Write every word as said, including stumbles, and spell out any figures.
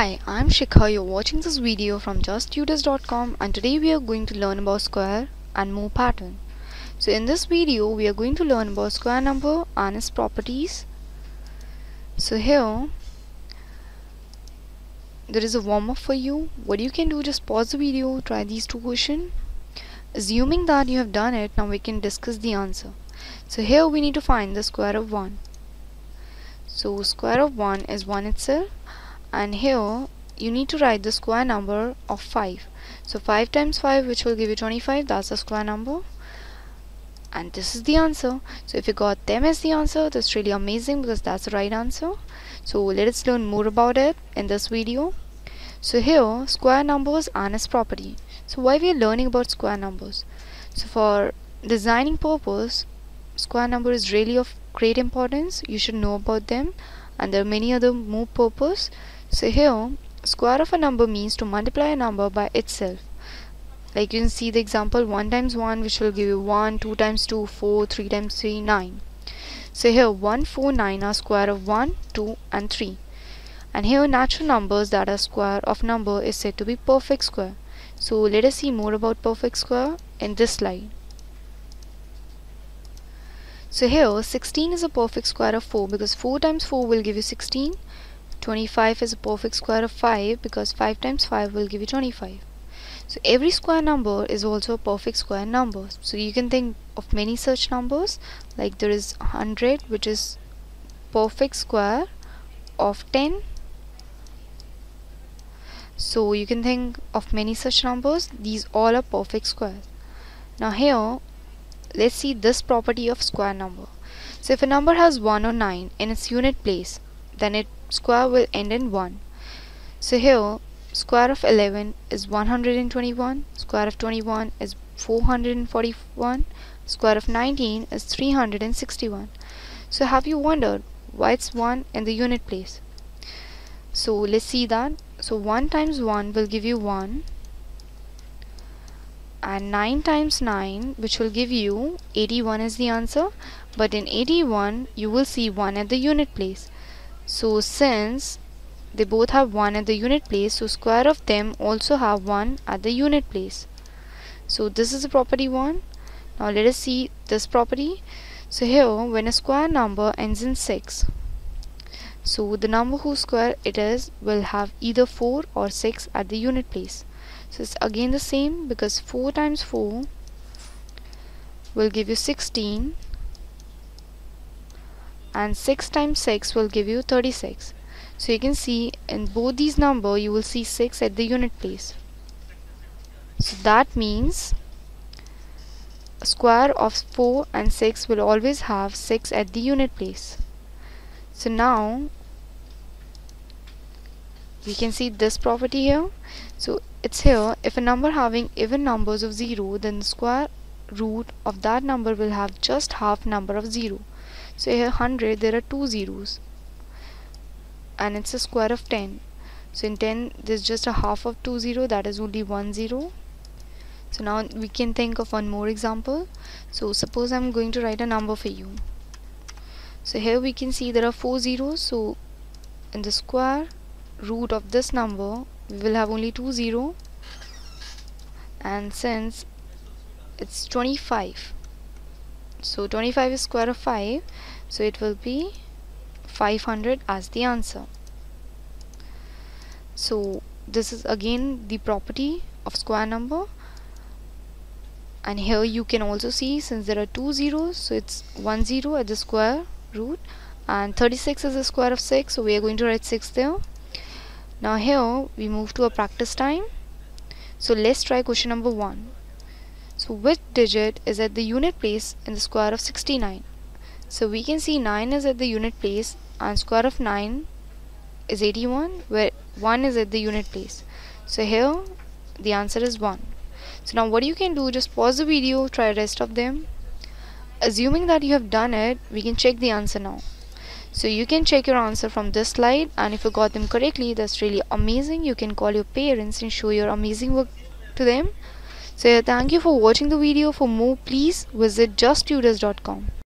Hi, I'm Shikha. You're watching this video from Just Tutors dot com, and today we are going to learn about square and more pattern. So in this video we are going to learn about square number and its properties. So here there is a warm-up for you. What you can do, just pause the video, try these two questions. Assuming that you have done it, now we can discuss the answer. So here we need to find the square of one. So square of one is one itself, and here you need to write the square number of five. So five times five, which will give you twenty-five, that's the square number, and this is the answer. So if you got them as the answer, that's really amazing, because that's the right answer. So let us learn more about it in this video. So here, square numbers and its property. So why we are learning about square numbers? So for designing purpose, square number is really of great importance. You should know about them, and there are many other more purpose. So here, square of a number means to multiply a number by itself. Like you can see the example, one times one, which will give you one, two times two, four, three times three, nine. So here, one, four, nine are square of one, two and three. And here, natural numbers that are square of number is said to be perfect square. So let us see more about perfect square in this slide. So here, sixteen is a perfect square of four, because four times four will give you sixteen. twenty-five is a perfect square of five, because five times five will give you twenty-five. So every square number is also a perfect square number. So you can think of many such numbers, like there is one hundred, which is perfect square of ten. So you can think of many such numbers. These all are perfect squares. Now here, let's see this property of square number. So if a number has one or nine in its unit place, then its square will end in one. So here, square of eleven is one hundred twenty-one, square of twenty-one is four hundred forty-one, square of nineteen is three hundred sixty-one. So have you wondered why it's one in the unit place? So let's see that. So one times one will give you one, and nine times nine, which will give you eighty-one is the answer. But in eighty-one you will see one at the unit place. So since they both have one at the unit place, so square of them also have one at the unit place. So this is the property one. Now let us see this property. So here, when a square number ends in six, so the number whose square it is will have either four or six at the unit place. So it's again the same, because four times four will give you sixteen, and six times six will give you thirty-six. So you can see in both these numbers you will see six at the unit place. So that means a square of four and six will always have six at the unit place. So now we can see this property here. So it's here, if a number having even numbers of zero, then the square root of that number will have just half number of zero. So here one hundred, there are two zeros, and it's a square of ten. So in ten there's just a half of two zero, that is only one zero. So now we can think of one more example. So suppose I'm going to write a number for you. So here we can see there are four zeros. So in the square root of this number we will have only two zero, and since it's twenty-five, so twenty-five is square of five, so it will be five hundred as the answer. So this is again the property of square number. And here you can also see, since there are two zeros, so it's one zero at the square root, and thirty-six is the square of six, so we are going to write six there. Now here we move to a practice time. So let's try question number one. So which digit is at the unit place in the square of sixty-nine? So we can see nine is at the unit place, and square of nine is eighty-one, where one is at the unit place. So here the answer is one. So now what you can do, just pause the video, try rest of them. Assuming that you have done it, we can check the answer now. So you can check your answer from this slide, and if you got them correctly, that's really amazing. You can call your parents and show your amazing work to them. So yeah, thank you for watching the video. For more, please visit Just Tutors dot com.